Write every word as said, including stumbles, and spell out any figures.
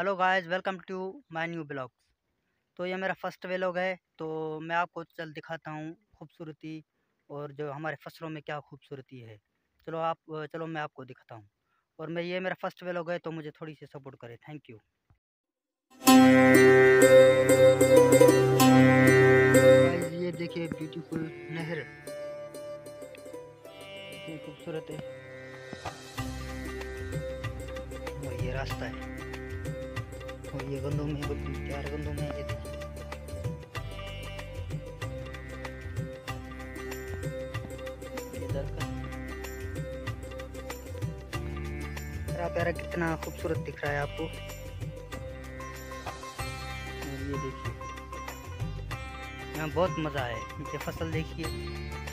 Hello guys, welcome to my new blogs. तो ये मेरा फर्स्ट व्लॉग है, तो मैं आपको चल दिखाता हूँ खूबसूरती और जो हमारे फसलों में क्या खूबसूरती है। चलो आप चलो मैं आपको दिखाता हूँ। और मैं ये मेरा फर्स्ट व्लॉग है, तो मुझे थोड़ी सी सपोर्ट करें, थैंक यू। ये देखिए ब्यूटीफुल नहर, इतनी खूबसूरत है। और ये रास्ता है, और ये गंदम है, प्यार गंदम है। ये देखिए हरा प्यारा कितना खूबसूरत दिख रहा है आपको। और ये देखिए यहाँ बहुत मजा है, नीचे फसल देखिए।